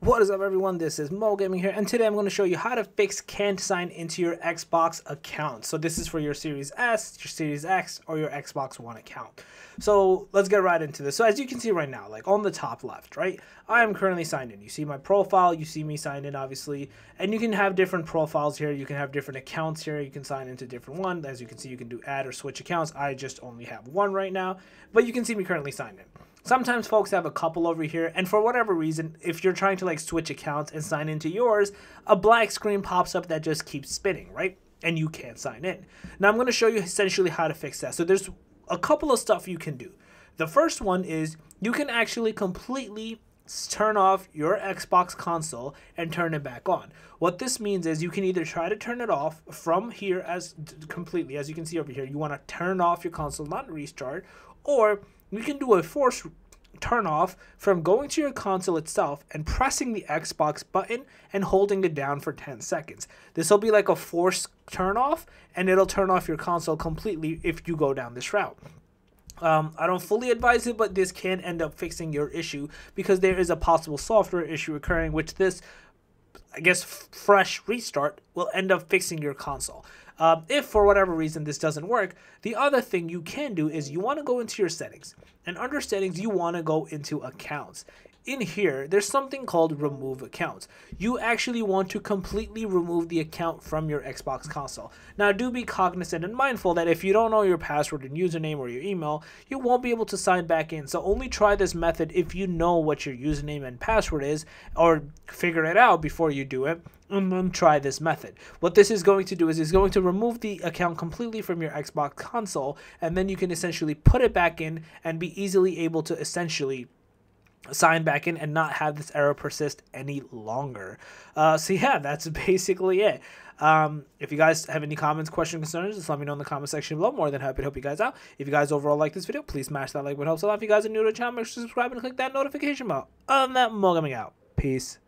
What is up, everyone? This is Mo Gaming here, and today I'm going to show you how to fix can't sign into your Xbox account. So this is for your Series S, your Series X, or your Xbox One account. So let's get right into this. So as you can see right now, like on the top left, right, I am currently signed in. You see my profile, you see me signed in, obviously, and you can have different profiles here. You can have different accounts here. You can sign into different ones. As you can see, you can do add or switch accounts. I just only have one right now, but you can see me currently signed in. Sometimes folks have a couple over here, and for whatever reason, if you're trying to like switch accounts and sign into yours, a black screen pops up that just keeps spinning, right? And you can't sign in. Now I'm going to show you essentially how to fix that. So there's a couple of stuff you can do. The first one is you can actually completely turn off your Xbox console and turn it back on. What this means is you can either try to turn it off from here as completely, as you can see over here, you want to turn off your console, not restart, or you can do a force turn off from going to your console itself and pressing the Xbox button and holding it down for 10 seconds. This will be like a force turn off, and it'll turn off your console completely if you go down this route. I don't fully advise it, but this can end up fixing your issue because there is a possible software issue occurring, which this, I guess, fresh restart will end up fixing your console. If for whatever reason this doesn't work, the other thing you can do is you want to go into your settings, and under settings you want to go into accounts. In here there's something called remove accounts. You actually want to completely remove the account from your Xbox console. Now do be cognizant and mindful that if you don't know your password and username or your email, you won't be able to sign back in. So only try this method if you know what your username and password is, or figure it out before you do it, and then try this method. What this is going to do is it's going to remove the account completely from your Xbox console, and then you can essentially put it back in and be easily able to essentially sign back in and not have this error persist any longer. So yeah, that's basically it. If you guys have any comments, questions, concerns, just let me know in the comment section below. More than happy to help you guys out. If you guys overall like this video, please smash that like button, helps a lot. If you guys are new to the channel, make sure to subscribe and click that notification bell. Other than that, Mo Gaming out. Peace.